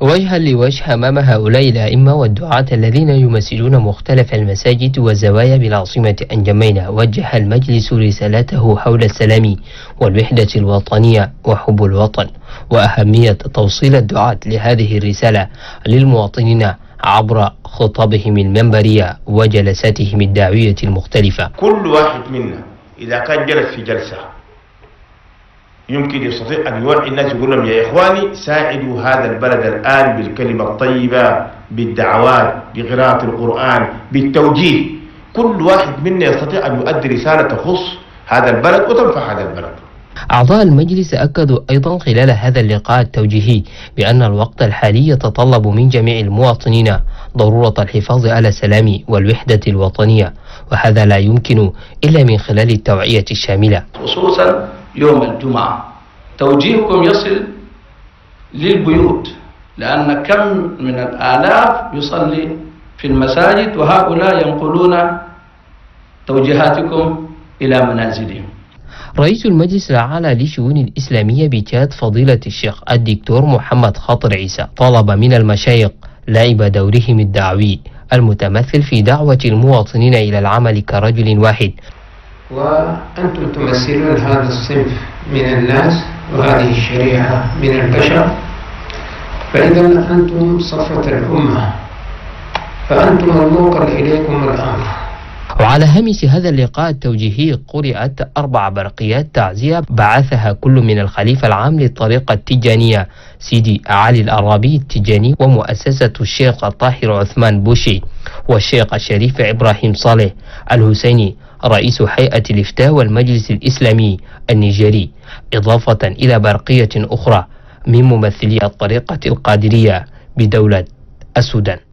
وجها لوجه أمام هؤلاء الأئمة والدعاة الذين يمثلون مختلف المساجد والزوايا بالعاصمة أنجمينا، وجه المجلس رسالته حول السلام والوحدة الوطنية وحب الوطن وأهمية توصيل الدعاة لهذه الرسالة للمواطنين عبر خطابهم المنبرية وجلساتهم الدعوية المختلفة. كل واحد منا إذا كان جلس في جلسة يمكن يستطيع أن يوعي الناس يقول لهم يا إخواني ساعدوا هذا البلد الآن بالكلمة الطيبة، بالدعوات، بقراءة القرآن، بالتوجيه. كل واحد منا يستطيع أن يؤدي رسالة تخص هذا البلد وتنفع هذا البلد. أعضاء المجلس أكدوا أيضا خلال هذا اللقاء التوجيهي بأن الوقت الحالي يتطلب من جميع المواطنين ضرورة الحفاظ على السلام والوحدة الوطنية، وهذا لا يمكن إلا من خلال التوعية الشاملة. خصوصا يوم الجمعة توجيهكم يصل للبيوت، لأن كم من الآلاف يصلي في المساجد وهؤلاء ينقلون توجيهاتكم إلى منازلهم. رئيس المجلس الأعلى للشؤون الإسلامية بتشاد فضيلة الشيخ الدكتور محمد خاطر عيسى طلب من المشايخ لعب دورهم الدعوي المتمثل في دعوة المواطنين إلى العمل كرجل واحد. وأنتم تمثلون هذا الصنف من الناس وهذه الشريحة من البشر، فإذا أنتم صفوة الأمة، فأنتم الموكل إليكم الأمر. وعلى هامش هذا اللقاء التوجيهي قرأت 4 برقيات تعزية بعثها كل من الخليفة العام للطريقة التجانية سيدي علي الأرابي التجاني ومؤسسة الشيخ الطاهر عثمان بوشي والشيخ الشريف إبراهيم صالح الحسيني رئيس هيئة الإفتاء والمجلس الإسلامي النيجيري، إضافة إلى برقية أخرى من ممثلي الطريقة القادرية بدولة السودان.